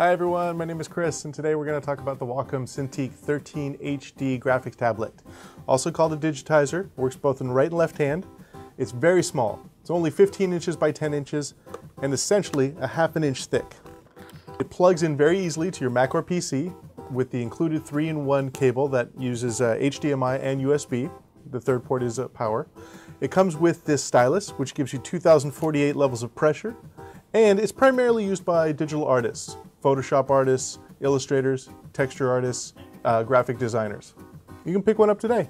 Hi everyone, my name is Chris, and today we're going to talk about the Wacom Cintiq 13 HD graphics tablet. Also called a digitizer, works both in right and left hand. It's very small. It's only 15 inches by 10 inches and essentially a half an inch thick. It plugs in very easily to your Mac or PC with the included 3-in-1 cable that uses HDMI and USB. The third port is power. It comes with this stylus, which gives you 2048 levels of pressure, and it's primarily used by digital artists. Photoshop artists, illustrators, texture artists, graphic designers. You can pick one up today.